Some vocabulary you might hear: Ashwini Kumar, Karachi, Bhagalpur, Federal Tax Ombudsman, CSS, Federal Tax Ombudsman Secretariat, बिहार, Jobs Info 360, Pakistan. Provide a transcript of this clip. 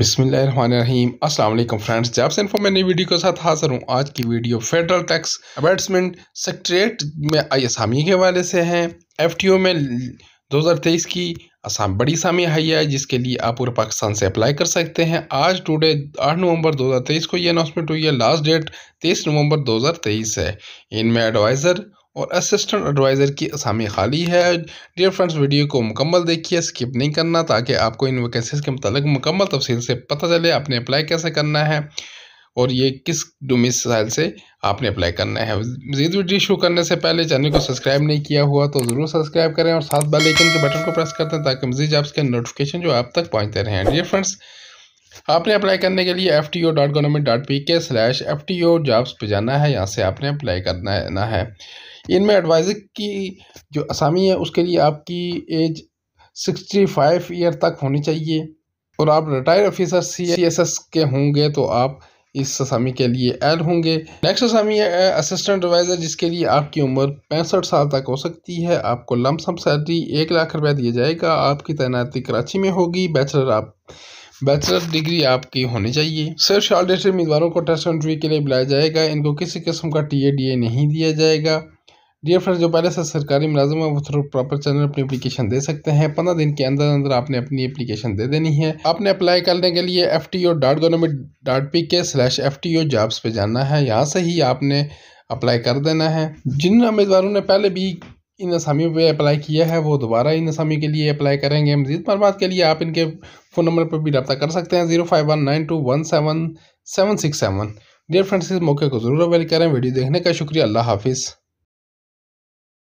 बिस्मिल्लाहिर्रहमानिर्रहीम अस्सलाम वालेकुम फ्रेंड्स, जॉब्स इन्फो में नई वीडियो के साथ हाजिर हूँ। आज की video federal tax advertisement secretariat में आई असामी के हवाले से है। एफटीओ में 2023 की असाम बड़ी असामी आई है, जिसके लिए आप पूरे पाकिस्तान से अप्लाई कर सकते हैं। आज टुडे 8 नवंबर 2023 को ये अनाउंसमेंट हुई है। लास्ट डेट 23 नवंबर 2023 है। इनमें एडवाइज़र और असिस्टेंट एडवाइज़र की असामी खाली है। डियर फ्रेंड्स, वीडियो को मुकम्मल देखिए, स्किप नहीं करना, ताकि आपको इन वैकेंसीज़ के मतलब मुकम्मल तफसील से पता चले आपने अप्लाई कैसे करना है और ये किस डोमिसाइल से आपने अप्लाई करना है। मज़ीद वीडियो शुरू करने से पहले चैनल को सब्सक्राइब नहीं किया हुआ तो ज़रूर सब्सक्राइब करें और साथ बेल आइकन के बटन को प्रेस कर दें, ताकि मज़ीद जॉब्स के नोटिफिकेशन जो आप तक पहुँचते रहें। डियर फ्रेंड्स, आपने अप्लाई करने के लिए fto.government.pk/fto jobs पे जाना है। यहाँ से आपने अप्लाई करना है। इनमें एडवाइज़र की जो असामी है उसके लिए आपकी एज 65 ईयर तक होनी चाहिए और आप रिटायर्ड ऑफिसर CSS के होंगे तो आप इस असामी के लिए एल होंगे। नेक्स्ट असामी है असिस्टेंट एडवाइज़र, जिसके लिए आपकी उम्र 65 साल तक हो सकती है। आपको लमसम सैलरी 1,00,000 रुपये दिया जाएगा। आपकी तैनाती कराची में होगी। बैचलर डिग्री आपकी होनी चाहिए। सिर्फ शॉर्टलिस्टेड उम्मीदवारों को टेस्ट इंटरव्यू के लिए बुलाया जाएगा। इनको किसी किस्म का TA DA नहीं दिया जाएगा। डियर फ्रेंड्स, जो पहले से सरकारी मुलाजिम है वो थ्रू प्रॉपर चैनल अपनी एप्लीकेशन दे सकते हैं। 15 दिन के अंदर अंदर आपने अपनी एप्लीकेशन दे देनी है। आपने अप्लाई करने के लिए fto.government.pk/fto jobs पे जाना है। यहाँ से ही आपने अप्लाई कर देना है। जिन उम्मीदवारों ने पहले भी इन असामियों पर अप्लाई किया है वो दोबारा इन असामी के लिए अप्लाई करेंगे। मज़ीद मालूमात के लिए आप इनके फ़ोन नंबर पर भी रब्ता कर सकते हैं 05192177767। डियर फ्रेंड्स, इस मौके को ज़रूर अवेल करें। वीडियो देखने का शुक्रिया। अल्लाह हाफिज़।